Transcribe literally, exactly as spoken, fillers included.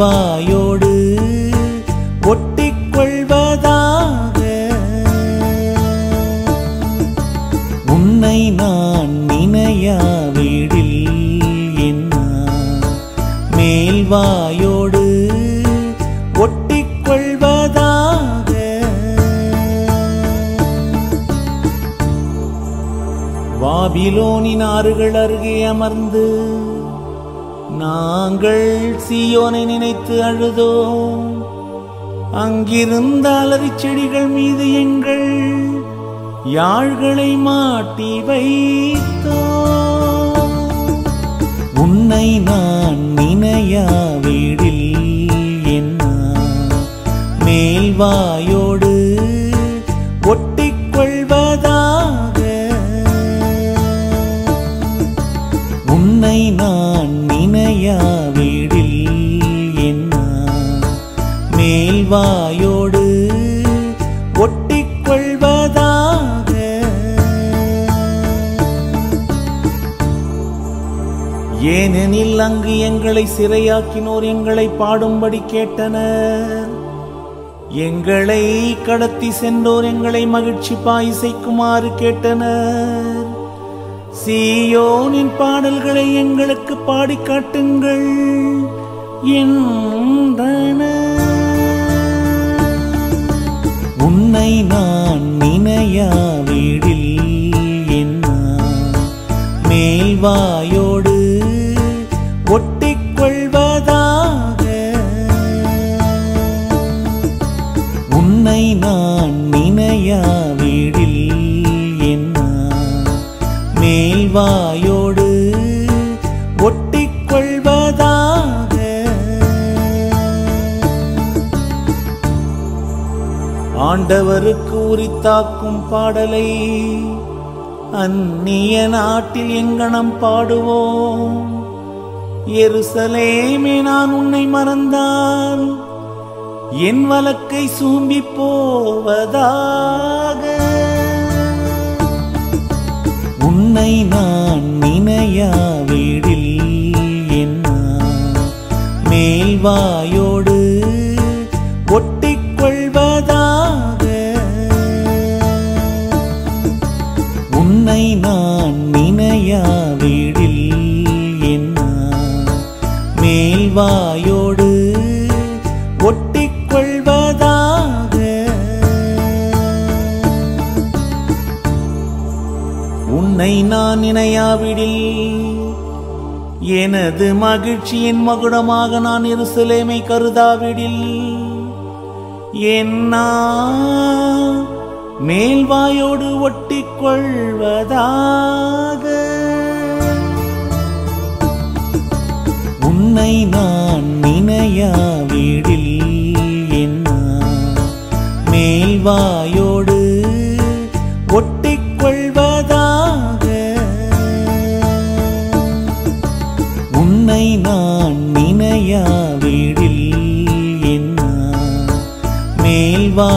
வாயோடு ஒட்டிக்கொள்வதாக. உன்னை நான் நினையா வீடில் என்ன மேல் வாயோடு ஒட்டிக்கொள்வதாக. பாபிலோனின் ஆறுகள் அருகே அமர்ந்து நாங்கள் சீயோனை நினைத்து அழுதோம். அங்கிருந்த அலரிச் செடிகள் மீது எங்கள் யாழ்களை மாட்டி வைத்தோம். உன்னை நான் நினையா வீடில் என்ன மேல் வாயோடு ஒட்டிக்கொள்வதாக. உன்னை நான் நினையா வீடில் என்ன மேல் வாயோடு ஒட்டிக்கொள்வதாக. ஏனெனில் அங்கு எங்களை சிறையாக்கினோர் எங்களை பாடும்படி கேட்டனர். எங்களை கடத்தி சென்றோர் எங்களை மகிழ்ச்சி பாயிசைக்குமாறு கேட்டனர். சீயோனின் பாடல்களை எங்களுக்கு பாடி காட்டுங்கள் என்றனர். உன்னை நான் நினையா வீடில் என்ன மேல் வாயோடு ஒட்டிக்கொள்வதாக. உன்னை நான் நினையா வீடில் என்ன மேல் வாயோடு ஒட்டிக்கொள்வதாக. ஆண்டவருக்கு உரித்தாக்கும் பாடலை அந்நிய நாட்டில் எங்கனம் பாடுவோம். எருசலேமே நான் உன்னை மறந்தால் என் வலக்கை சூம்பி போவதாக. உன்னை நான் நினையா வீடில் என்ன மேல் வாயோடு ஒட்டிக்கொள்வதாக. உன்னை நான் நினையா வீடில் என்ன மேல் வாயோடு ஒட்டிக்கொள்வதாக. உன்னை நான் நினையாவிடில் எனது மகிழ்ச்சியின் மகுடமாக நான் எருசலேமை கருதாவிடில் என்ன மேல்வாயோடு ஒட்டிக்கொள்வதாக. உன்னை நான் நினையா வீடில் என்ன மேல்வாயோடு ஒட்டிக்கொள்வதாக. உன்னை நான் நினையா வீடில் என்ன மேல்வா